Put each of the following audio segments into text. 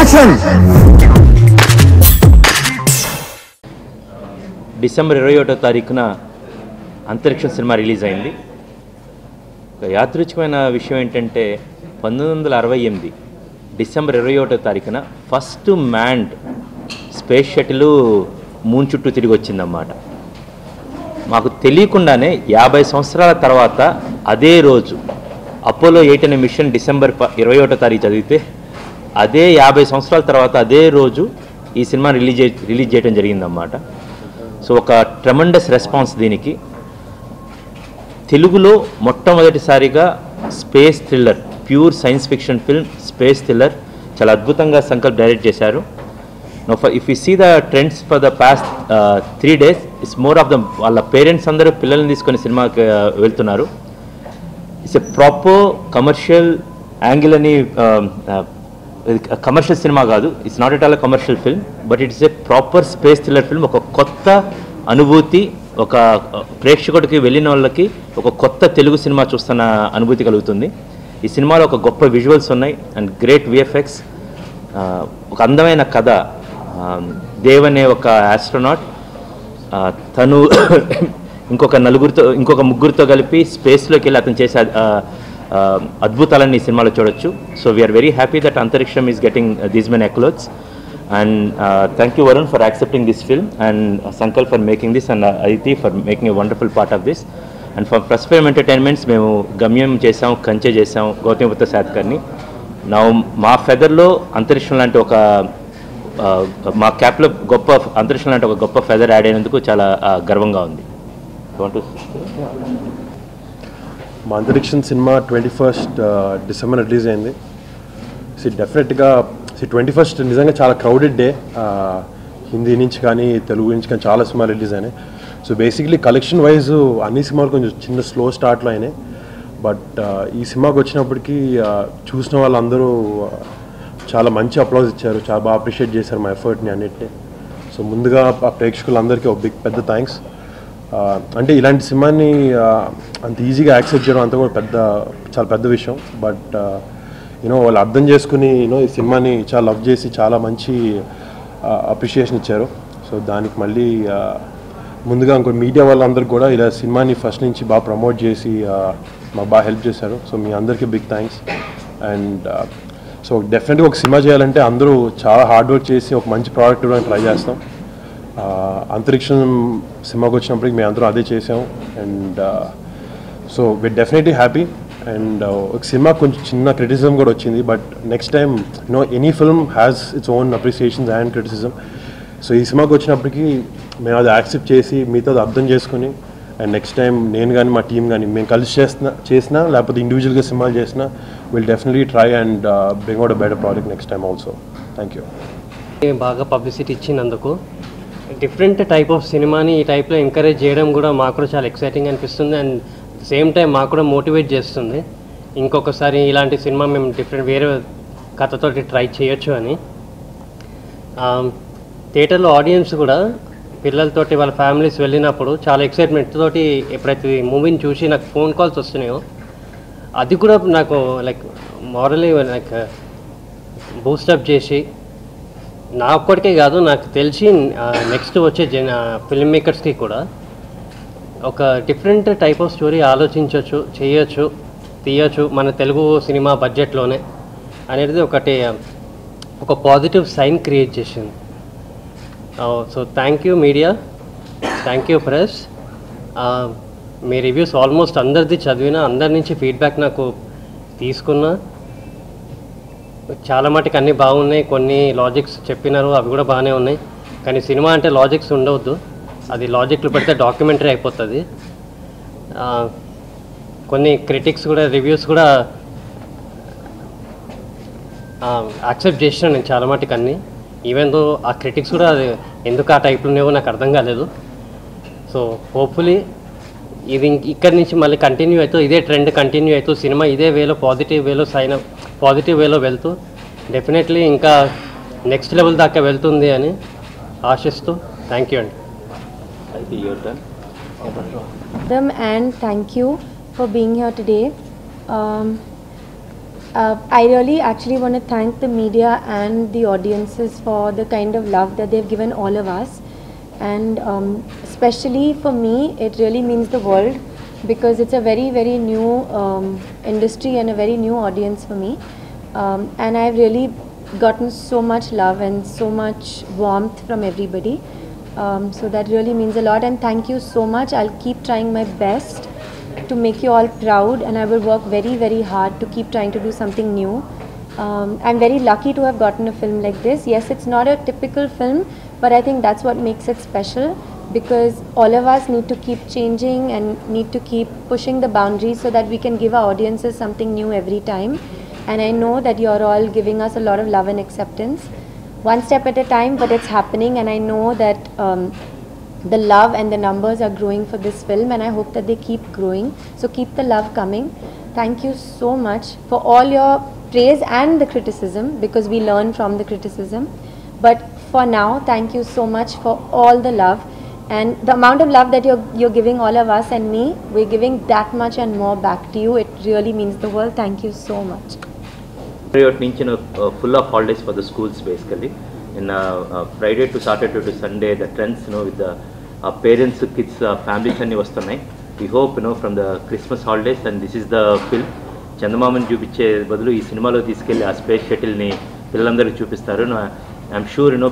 Action! December 21 తారీఖున అంతరిక్షం cinema release అయింది. యాదృచ్ఛికమైన విషయం ఏంటంటే 1968 డిసెంబర్ 21 తారీఖున first manned space shuttle moon చుట్టూ తిరిగి వచ్చిందన్నమాట. మాకు తెలియకుండానే 50 సంవత్సరాల తర్వాత అదే రోజు అపోలో 8 అనే మిషన్ డిసెంబర్ 21 తారీఖు చదివితే అదే 50 సంవత్సరాల తర్వాత అదే రోజు ఈ సినిమా రిలీజ్ చేయడం జరిగిందన్నమాట. సో ఒక ట్రెమండస్ రెస్పాన్స్ దీనికి. తెలుగులో మొట్టమొదటిసారిగా space thriller, pure science fiction film space thriller చాలా అద్భుతంగా సంకల్ప్ డైరెక్ట్ చేశారు. Now if you see the trends for the past 3 days it's more of the వాళ్ళ పేరెంట్స్ అందరూ పిల్లల్ని తీసుకొని సినిమాకి వెళ్తున్నారు. It's a proper commercial angle అని, కమర్షియల్ సినిమా కాదు, it's not at all commercial film, but it's a proper space thriller film. ఒక కొత్త అనుభూతి, ఒక ప్రేక్షకుడికి వెళ్ళిన వాళ్ళకి ఒక కొత్త తెలుగు సినిమా చూస్తున్న అనుభూతి కలుగుతుంది. ఈ సినిమాలో ఒక గొప్ప విజువల్స్ ఉన్నాయి అండ్ గ్రేట్ విఎఫ్ఎక్స్, ఒక అందమైన కథ. దేవ్ అనే ఒక ఆస్ట్రోనాట్ తను ఇంకొక ముగ్గురితో కలిపి స్పేస్లోకి వెళ్ళి అతను చేసే అద్భుతాలన్నీ ఈ సినిమాలో చూడొచ్చు. So we are very happy that Antariksham is getting these many accolades. And thank you, Varun, for accepting this film, and Sankalp for making this, and Aditi for making a wonderful part of this. And from Pressure Entertainment, మేము గమ్యం చేసాం, కంచె చేసాం, Gautamiputra Satakarni. Now మా ఫెదర్లో అంతరిక్షం లాంటి ఒక, మా క్యాప్లో గొప్ప అంతరిక్షం లాంటి ఒక గొప్ప ఫెదర్ యాడ్ అయినందుకు చాలా గర్వంగా ఉంది. మా Antariksham cinema 21st December release అయింది. సో డెఫినెట్గా 21st నిజంగా చాలా క్రౌడెడ్ డే. హిందీ నుంచి కానీ తెలుగు నుంచి కానీ చాలా సినిమాలు రిలీజ్ అయినాయి. సో బేసిక్లీ కలెక్షన్ వైజ్ అన్ని సినిమాలు కొంచెం చిన్న స్లో స్టార్ట్లో అయినాయి. బట్ ఈ సినిమాకి వచ్చినప్పటికీ చూసిన వాళ్ళందరూ చాలా మంచి అప్లాజ్ ఇచ్చారు, చాలా బాగా అప్రిషియేట్ చేశారు మా ఎఫర్ట్ని అన్నిటినీ. సో ముందుగా ఆ ప్రేక్షకులందరికీ ఒక పెద్ద థ్యాంక్స్. అంటే ఇలాంటి సినిమాని అంత ఈజీగా యాక్సెప్ట్ చేయడం అంతా కూడా చాలా పెద్ద విషయం. బట్ వాళ్ళు అర్థం చేసుకుని ఈ సినిమాని చాలా లవ్ చేసి చాలా మంచి అప్రిషియేషన్ ఇచ్చారు. సో దానికి మళ్ళీ ముందుగా ఇంకో మీడియా వాళ్ళందరూ కూడా ఇలా సినిమాని ఫస్ట్ నుంచి బాగా ప్రమోట్ చేసి మాకు బాగా హెల్ప్ చేశారు. సో మీ అందరికీ బిగ్ థ్యాంక్స్. అండ్ సో డెఫినెట్గా ఒక సినిమా చేయాలంటే అందరూ చాలా హార్డ్ వర్క్ చేసి ఒక మంచి ప్రోడక్ట్ ఇవ్వడానికి ట్రై చేస్తాం. అంతరిక్షం సినిమాకి వచ్చినప్పటికి మేము అందరూ అదే చేసాము. And so we're definitely happy. And ఒక సినిమా కొంచెం చిన్న క్రిటిసిజం కూడా వచ్చింది, but next time any film has its own appreciations and criticism. So ఈ సినిమాకి వచ్చినప్పటికీ మేము అది యాక్సెప్ట్ చేసి మిగతాది అర్థం చేసుకుని, అండ్ నెక్స్ట్ టైం నేను కానీ మా టీం కానీ మేము కలిసి చేసినా లేకపోతే ఇండివిజువల్గా సినిమాలు చేసినా will definitely try and bring out a better project next time also. Thank you. బాగా పబ్లిసిటీ ఇచ్చినందుకు, డిఫరెంట్ టైప్ ఆఫ్ సినిమాని ఈ టైప్లో ఎంకరేజ్ చేయడం కూడా మాకు కూడా చాలా ఎక్సైటింగ్ అనిపిస్తుంది. అండ్ సేమ్ టైం మాకు కూడా మోటివేట్ చేస్తుంది ఇంకొకసారి ఇలాంటి సినిమా మేము డిఫరెంట్ వేరే కథతోటి ట్రై చేయొచ్చు అని. థియేటర్లో ఆడియన్స్ కూడా పిల్లలతోటి వాళ్ళ ఫ్యామిలీస్ వెళ్ళినప్పుడు చాలా ఎక్సైట్మెంట్ తోటి ప్రతి మూవీని చూసి నాకు ఫోన్ కాల్స్ వస్తున్నాయో అది కూడా నాకు లైక్ మోరలీ లైక్ బూస్టప్ చేసి, నా ఒక్కడికే కాదు నాకు తెలిసి నెక్స్ట్ వచ్చే ఫిల్మ్ మేకర్స్కి కూడా ఒక డిఫరెంట్ టైప్ ఆఫ్ స్టోరీ ఆలోచించవచ్చు, చేయొచ్చు, తీయచ్చు మన తెలుగు సినిమా బడ్జెట్లోనే అనేది ఒక పాజిటివ్ సైన్ క్రియేట్ చేసింది. So thank you media, thank you press. మీ రివ్యూస్ ఆల్మోస్ట్ అందరిది చదివిన, అందరి నుంచి ఫీడ్బ్యాక్ నాకు తీసుకున్నా. చాలా మటుకు అన్నీ బాగున్నాయి, కొన్ని లాజిక్స్ చెప్పినారు అవి కూడా బాగానే ఉన్నాయి. కానీ సినిమా అంటే లాజిక్స్ ఉండవద్దు, అది లాజిక్లు పెడితే డాక్యుమెంటరీ అయిపోతుంది. కొన్ని క్రిటిక్స్ కూడా రివ్యూస్ కూడా యాక్సెప్ట్ చేసిన నేను చాలా మటుకు అన్నీ, ఈవెన్ దో ఆ క్రిటిక్స్ కూడా అది ఎందుకు ఆ టైప్లో ఉన్నాయో నాకు అర్థం కాలేదు. సో హోప్ఫుల్లీ ఇది ఇక్కడి నుంచి మళ్ళీ కంటిన్యూ అవుతూ, ఇదే ట్రెండ్ కంటిన్యూ అవుతూ, సినిమా ఇదే వేలో పాజిటివ్ వేలో వెళ్తూ డెఫినెట్లీ ఇంకా నెక్స్ట్ లెవెల్ దాకా వెళ్తుంది అని ఆశిస్తూ థ్యాంక్ యూ అండి. And thank you for being here today. I really actually want to thank the media and the audiences for the kind of love that they've given all of us. And especially for me, it really means the world, because it's a very, very new industry and a very new audience for me. And I've really gotten so much love and so much warmth from everybody. So that really means a lot, and thank you so much. I'll keep trying my best to make you all proud, and I will work very, very hard to keep trying to do something new. I'm very lucky to have gotten a film like this. Yes, it's not a typical film, but I think that's what makes it special, because all of us need to keep changing and need to keep pushing the boundaries so that we can give our audiences something new every time. And I know that you're all giving us a lot of love and acceptance. One step at a time, but it's happening, and I know that the love and the numbers are growing for this film, and I hope that they keep growing. So keep the love coming. Thank you so much for all your praise and the criticism, because we learn from the criticism. But for now, thank you so much for all the love. And the amount of love that you're giving all of us and me, we're giving that much and more back to you. It really means the world. Thank you so much. You're thinking of full of holidays for the schools, basically. In Friday to Saturday to Sunday, the trends, you know, with the parents, kids, families, and we hope, you know, from the Christmas holidays, and this is the film. Chandamaman Jubiche Badlu is cinema lo teeskelli aa space shuttle ni pillandaru chupistaru. I'm sure, you know,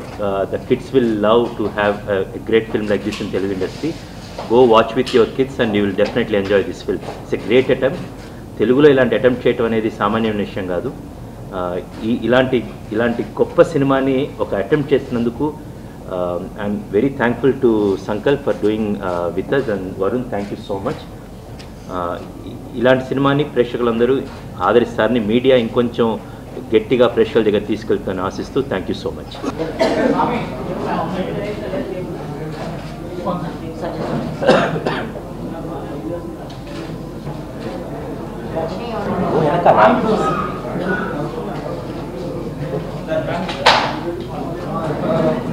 the kids will love to have a great film like this in Telugu industry. Go watch with your kids, and you will definitely enjoy this film. It's a great attempt. Telugu lo ilanti attempt cheyatam anedi saamaanya vishayam kaadu. Ilanti goppa cinemani oka attempt chesinanduku I'm very thankful to Sankalp for doing with us, and Varun, thank you so much. Ilanti cinemani ప్రేక్షకులందరూ ఆదరిస్తారని media ఇంకొంచెం గట్టిగా ప్రేక్షకుల దగ్గర తీసుకెళ్తానని ఆశిస్తూ thank you so much.